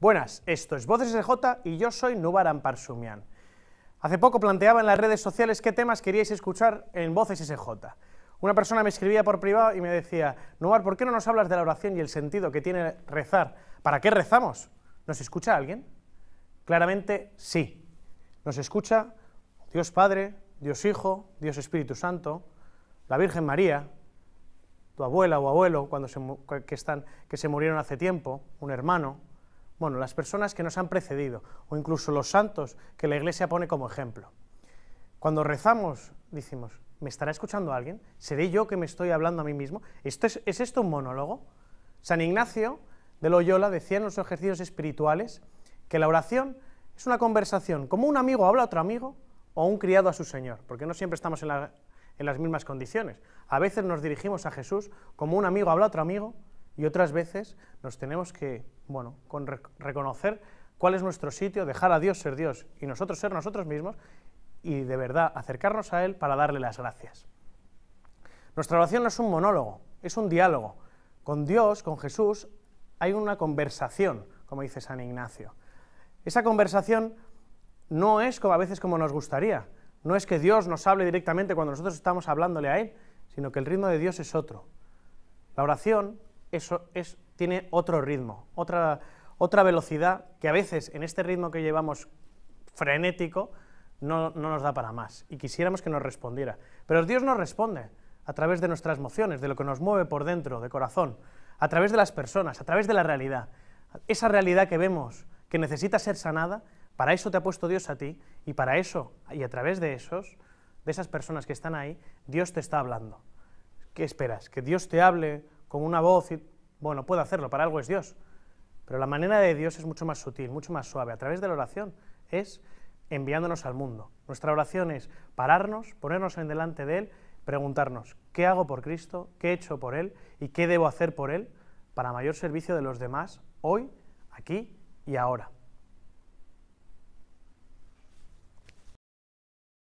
Buenas, esto es Voces SJ y yo soy Nubar Amparsumian. Hace poco planteaba en las redes sociales qué temas queríais escuchar en Voces SJ. Una persona me escribía por privado y me decía: Nubar, ¿por qué no nos hablas de la oración y el sentido que tiene rezar? ¿Para qué rezamos? ¿Nos escucha alguien? Claramente sí. Nos escucha Dios Padre, Dios Hijo, Dios Espíritu Santo, la Virgen María, tu abuela o abuelo que se murieron hace tiempo, un hermano. Bueno, las personas que nos han precedido, o incluso los santos que la Iglesia pone como ejemplo. Cuando rezamos, decimos, ¿me estará escuchando alguien? ¿Seré yo que me estoy hablando a mí mismo? ¿Es esto un monólogo? San Ignacio de Loyola decía en los ejercicios espirituales que la oración es una conversación, como un amigo habla a otro amigo, o un criado a su señor, porque no siempre estamos en las mismas condiciones. A veces nos dirigimos a Jesús como un amigo habla a otro amigo, y otras veces nos tenemos que, bueno, reconocer cuál es nuestro sitio, dejar a Dios ser Dios y nosotros ser nosotros mismos y de verdad acercarnos a Él para darle las gracias. Nuestra oración no es un monólogo, es un diálogo. Con Dios, con Jesús, hay una conversación, como dice San Ignacio. Esa conversación no es como a veces como nos gustaría, no es que Dios nos hable directamente cuando nosotros estamos hablándole a Él, sino que el ritmo de Dios es otro. La oración tiene otro ritmo, otra velocidad, que a veces en este ritmo que llevamos frenético no nos da para más, y quisiéramos que nos respondiera. Pero Dios nos responde a través de nuestras emociones, de lo que nos mueve por dentro, de corazón, a través de las personas, a través de la realidad. Esa realidad que vemos, que necesita ser sanada, para eso te ha puesto Dios a ti, y para eso, y a través de esas personas que están ahí, Dios te está hablando. ¿Qué esperas? ¿Que Dios te hable con una voz? Bueno, puede hacerlo, para algo es Dios, pero la manera de Dios es mucho más sutil, mucho más suave, a través de la oración, es enviándonos al mundo. Nuestra oración es pararnos, ponernos en delante de Él, preguntarnos, ¿qué hago por Cristo? ¿Qué he hecho por Él? ¿Y qué debo hacer por Él para mayor servicio de los demás, hoy, aquí y ahora?